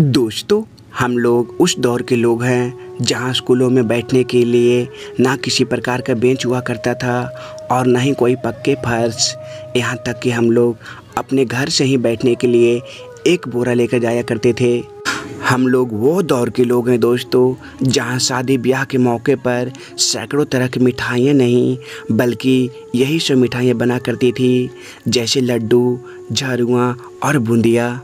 दोस्तों, हम लोग उस दौर के लोग हैं जहां स्कूलों में बैठने के लिए ना किसी प्रकार का बेंच हुआ करता था और ना ही कोई पक्के फर्श। यहां तक कि हम लोग अपने घर से ही बैठने के लिए एक बोरा लेकर जाया करते थे। हम लोग वो दौर के लोग हैं दोस्तों जहां शादी ब्याह के मौके पर सैकड़ों तरह की मिठाइयाँ नहीं बल्कि यही सब मिठाइयाँ बना करती थी, जैसे लड्डू, झारुआ और बूंदिया।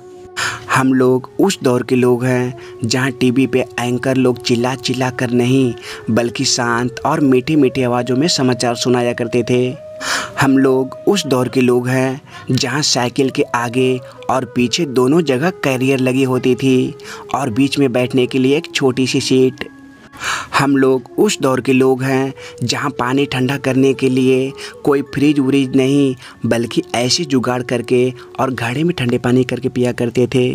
हम लोग उस दौर के लोग हैं जहां टीवी पे एंकर लोग चिल्ला चिल्ला कर नहीं बल्कि शांत और मीठी मीठी आवाज़ों में समाचार सुनाया करते थे। हम लोग उस दौर के लोग हैं जहां साइकिल के आगे और पीछे दोनों जगह कैरियर लगी होती थी और बीच में बैठने के लिए एक छोटी सी सीट। हम लोग उस दौर के लोग हैं जहां पानी ठंडा करने के लिए कोई फ्रिज व्रिज नहीं बल्कि ऐसे जुगाड़ करके और घड़े में ठंडे पानी करके पिया करते थे।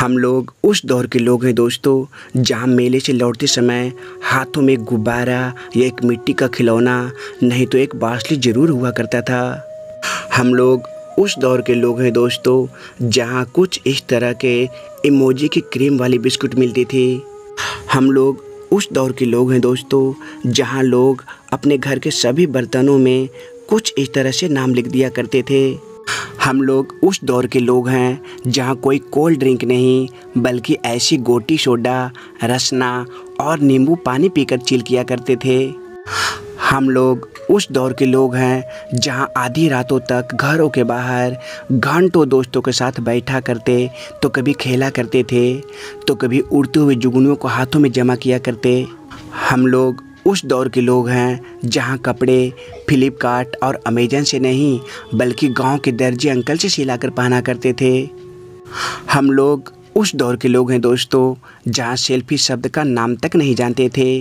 हम लोग उस दौर के लोग हैं दोस्तों जहां मेले से लौटते समय हाथों में गुब्बारा या एक मिट्टी का खिलौना नहीं तो एक बांसुरी ज़रूर हुआ करता था। हम लोग उस दौर के लोग हैं दोस्तों जहाँ कुछ इस तरह के इमोजी की क्रीम वाली बिस्कुट मिलती थी। हम लोग उस दौर के लोग हैं दोस्तों जहां लोग अपने घर के सभी बर्तनों में कुछ इस तरह से नाम लिख दिया करते थे। हम लोग उस दौर के लोग हैं जहां कोई कोल्ड ड्रिंक नहीं बल्कि ऐसी गोटी सोडा, रसना और नींबू पानी पीकर चिल किया करते थे। हम लोग उस दौर के लोग हैं जहां आधी रातों तक घरों के बाहर घंटों दोस्तों के साथ बैठा करते, तो कभी खेला करते थे तो कभी उड़ते हुए जुगनुओं को हाथों में जमा किया करते। हम लोग उस दौर के लोग हैं जहां कपड़े फ्लिपकार्ट और अमेजन से नहीं बल्कि गांव के दर्जी अंकल से सिलाकर पहना करते थे। हम लोग उस दौर के लोग हैं दोस्तों जहाँ सेल्फी शब्द का नाम तक नहीं जानते थे।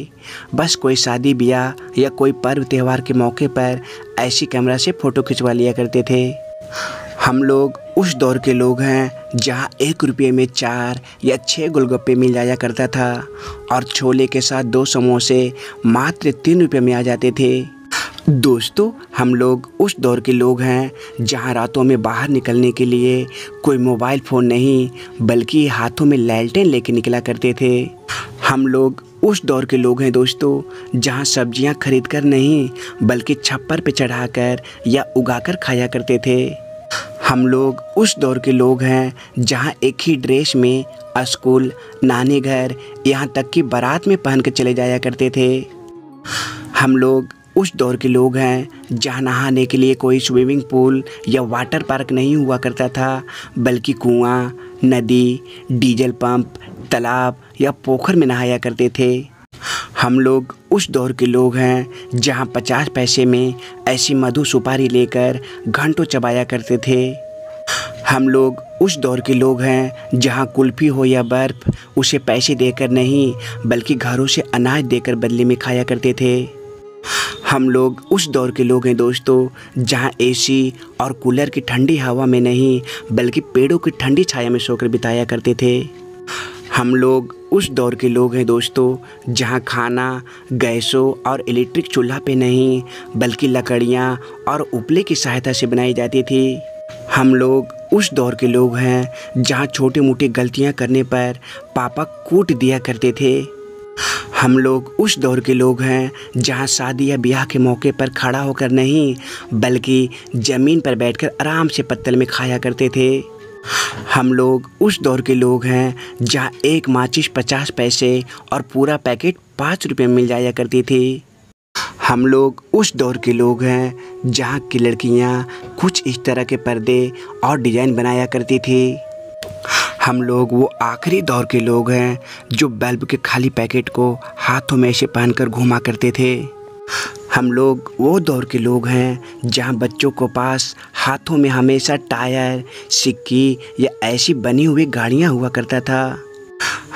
बस कोई शादी ब्याह या कोई पर्व त्यौहार के मौके पर ऐसी कैमरा से फ़ोटो खिंचवा लिया करते थे। हम लोग उस दौर के लोग हैं जहाँ 1 रुपये में 4 या 6 गोलगप्पे मिल जाया करता था और छोले के साथ 2 समोसे मात्र 3 रुपये में आ जाते थे। दोस्तों, हम लोग उस दौर के लोग हैं जहां रातों में बाहर निकलने के लिए कोई मोबाइल फ़ोन नहीं बल्कि हाथों में लैलटेन लेके निकला करते थे। हम लोग उस दौर के लोग हैं दोस्तों जहां सब्जियां खरीदकर नहीं बल्कि छप्पर पे चढ़ाकर या उगाकर खाया करते थे। हम लोग उस दौर के लोग हैं जहां एक ही ड्रेस में स्कूल, नानी घर, यहां तक कि बारात में पहन के चले जाया करते थे। हम लोग उस दौर के लोग हैं जहाँ नहाने के लिए कोई स्विमिंग पूल या वाटर पार्क नहीं हुआ करता था बल्कि कुआं, नदी, डीजल पंप, तालाब या पोखर में नहाया करते थे। हम लोग उस दौर के लोग हैं जहाँ 50 पैसे में ऐसी मधु सुपारी लेकर घंटों चबाया करते थे। हम लोग उस दौर के लोग हैं जहाँ कुल्फी हो या बर्फ़ उसे पैसे देकर नहीं बल्कि घरों से अनाज देकर बदले में खाया करते थे। हम लोग उस दौर के लोग हैं दोस्तों जहां एसी और कूलर की ठंडी हवा में नहीं बल्कि पेड़ों की ठंडी छाया में सोकर बिताया करते थे। हम लोग उस दौर के लोग हैं दोस्तों जहां खाना गैसों और इलेक्ट्रिक चूल्हा पे नहीं बल्कि लकड़ियां और उपले की सहायता से बनाई जाती थी। हम लोग उस दौर के लोग हैं जहाँ छोटी मोटी गलतियाँ करने पर पापा कूट दिया करते थे। हम लोग उस दौर के लोग हैं जहाँ शादी या ब्याह के मौके पर खड़ा होकर नहीं बल्कि ज़मीन पर बैठकर आराम से पत्तल में खाया करते थे। हम लोग उस दौर के लोग हैं जहाँ एक माचिस 50 पैसे और पूरा पैकेट 5 रुपये मिल जाया करती थी। हम लोग उस दौर के लोग हैं जहाँ की लड़कियाँ कुछ इस तरह के पर्दे और डिज़ाइन बनाया करती थी। हम लोग वो आखिरी दौर के लोग हैं जो बल्ब के खाली पैकेट को हाथों में ऐसे पहनकर घुमा करते थे। हम लोग वो दौर के लोग हैं जहां बच्चों को पास हाथों में हमेशा टायर, सिक्की या ऐसी बनी हुई गाड़ियां हुआ करता था।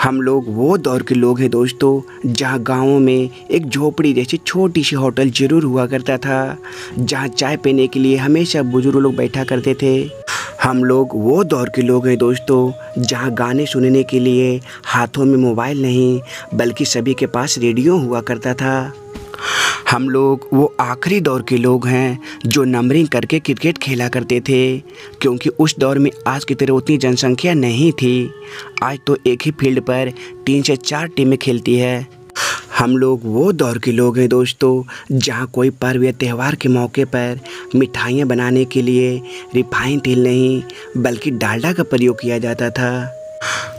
हम लोग वो दौर के लोग हैं दोस्तों जहां गांवों में एक झोपड़ी जैसी छोटी सी होटल ज़रूर हुआ करता था, जहां चाय पीने के लिए हमेशा बुजुर्ग लोग बैठा करते थे। हम लोग वो दौर के लोग हैं दोस्तों जहां गाने सुनने के लिए हाथों में मोबाइल नहीं बल्कि सभी के पास रेडियो हुआ करता था। हम लोग वो आखिरी दौर के लोग हैं जो नंबरिंग करके क्रिकेट खेला करते थे, क्योंकि उस दौर में आज की तरह उतनी जनसंख्या नहीं थी। आज तो एक ही फील्ड पर 3 से 4 टीमें खेलती है। हम लोग वो दौर के लोग हैं दोस्तों, जहाँ कोई पर्व या त्यौहार के मौके पर मिठाइयाँ बनाने के लिए रिफाइन तेल नहीं बल्कि डालडा का प्रयोग किया जाता था।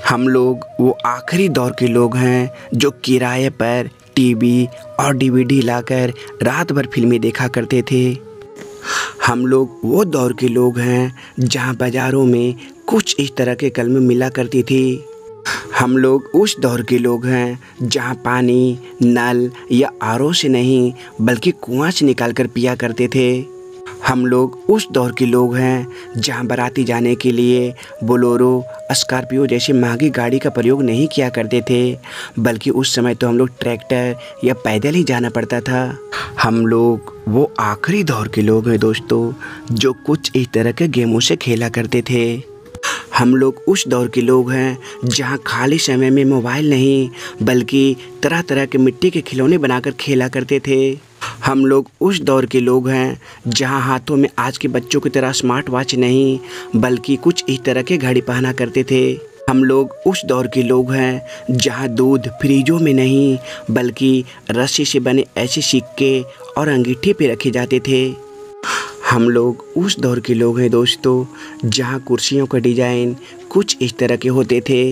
हम लोग वो आखिरी दौर के लोग हैं जो किराए पर टीवी और डीवीडी लाकर रात भर फिल्में देखा करते थे। हम लोग वो दौर के लोग हैं जहाँ बाज़ारों में कुछ इस तरह के कलमें मिला करती थी। हम लोग उस दौर के लोग हैं जहाँ पानी नल या आरओ से नहीं बल्कि कुआं से निकाल कर पिया करते थे। हम लोग उस दौर के लोग हैं जहाँ बाराती जाने के लिए बोलेरो स्कॉर्पियो जैसी महंगी गाड़ी का प्रयोग नहीं किया करते थे, बल्कि उस समय तो हम लोग ट्रैक्टर या पैदल ही जाना पड़ता था। हम लोग वो आखिरी दौर के लोग हैं दोस्तों जो कुछ इस तरह के गेमों से खेला करते थे। हम लोग उस दौर के लोग हैं जहाँ खाली समय में मोबाइल नहीं बल्कि तरह तरह के मिट्टी के खिलौने बनाकर खेला करते थे। हम लोग उस दौर के लोग हैं जहाँ हाथों में आज के बच्चों की तरह स्मार्ट वॉच नहीं बल्कि कुछ इस तरह के घड़ी पहना करते थे। हम लोग उस दौर के लोग हैं जहाँ दूध फ्रिजों में नहीं बल्कि रस्सी से बने ऐसे सिक्के और अंगीठे पे रखे जाते थे। हम लोग उस दौर के लोग हैं दोस्तों जहाँ कुर्सियों का डिज़ाइन कुछ इस तरह के होते थे।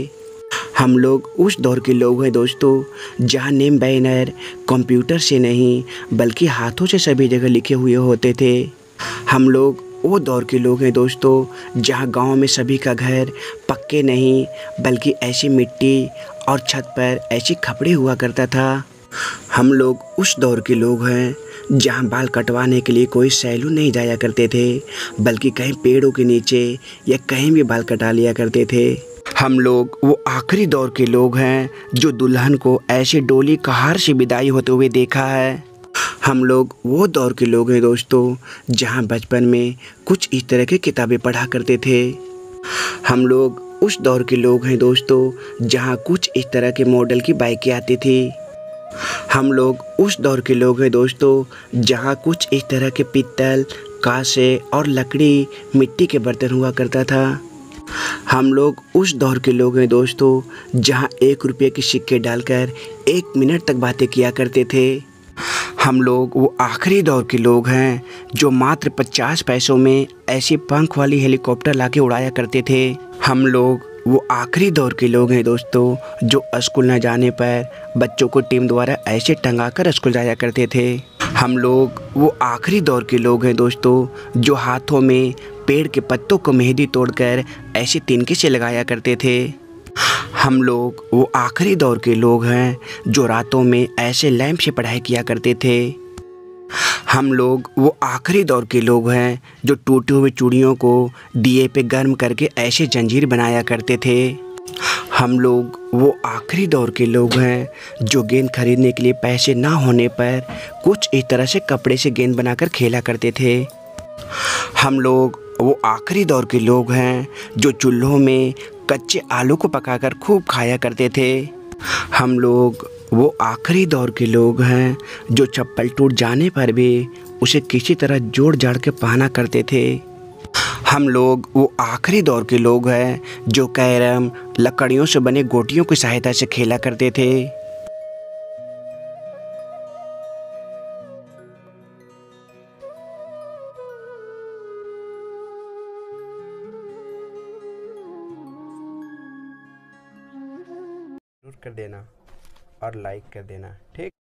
हम लोग उस दौर के लोग हैं दोस्तों जहाँ नेम बैनर कंप्यूटर से नहीं बल्कि हाथों से सभी जगह लिखे हुए होते थे। हम लोग वो दौर के लोग हैं दोस्तों जहाँ गांव में सभी का घर पक्के नहीं बल्कि ऐसी मिट्टी और छत पर ऐसी खपड़े हुआ करता था। हम लोग उस दौर के लोग हैं जहाँ बाल कटवाने के लिए कोई सैलून नहीं जाया करते थे, बल्कि कहीं पेड़ों के नीचे या कहीं भी बाल कटा लिया करते थे। हम लोग वो आखिरी दौर के लोग हैं जो दुल्हन को ऐसे डोली कहार से विदाई होते हुए देखा है। हम लोग वो दौर के लोग हैं दोस्तों जहाँ बचपन में कुछ इस तरह की किताबें पढ़ा करते थे। हम लोग उस दौर के लोग हैं दोस्तों जहाँ कुछ इस तरह के मॉडल की बाइकें आती थी। हम लोग उस दौर के लोग हैं दोस्तों जहाँ कुछ इस तरह के पीतल कांसे और लकड़ी मिट्टी के बर्तन हुआ करता था। हम लोग उस दौर के लोग हैं दोस्तों जहाँ 1 रुपये के सिक्के डालकर 1 मिनट तक बातें किया करते थे। हम लोग वो आखिरी दौर के लोग हैं जो मात्र 50 पैसों में ऐसी पंख वाली हेलीकॉप्टर लाके उड़ाया करते थे। हम लोग वो आखिरी दौर के लोग हैं दोस्तों जो स्कूल न जाने पर बच्चों को टीम द्वारा ऐसे टंगा कर स्कूल जाया करते थे। हम लोग वो आखिरी दौर के लोग हैं दोस्तों जो हाथों में पेड़ के पत्तों को मेहंदी तोड़कर ऐसे तिनके से लगाया करते थे। हम लोग वो आखिरी दौर के लोग हैं जो रातों में ऐसे लैंप से पढ़ाई किया करते थे। हम लोग वो आखिरी दौर के लोग हैं जो टूटे हुए चूड़ियों को दिए पे गर्म करके ऐसे जंजीर बनाया करते थे। हम लोग वो आखिरी दौर के लोग हैं जो गेंद खरीदने के लिए पैसे ना होने पर कुछ इस तरह से कपड़े से गेंद बनाकर खेला करते थे। हम लोग वो आखिरी दौर के लोग हैं जो चूल्हों में कच्चे आलू को पकाकर खूब खाया करते थे। हम लोग वो आखिरी दौर के लोग हैं जो चप्पल टूट जाने पर भी उसे किसी तरह जोड़ जाड़ के पहना करते थे। हम लोग वो आखिरी दौर के लोग हैं जो कैरम लकड़ियों से बने गोटियों की सहायता से खेला करते थे। कर देना और लाइक कर देना, ठीक।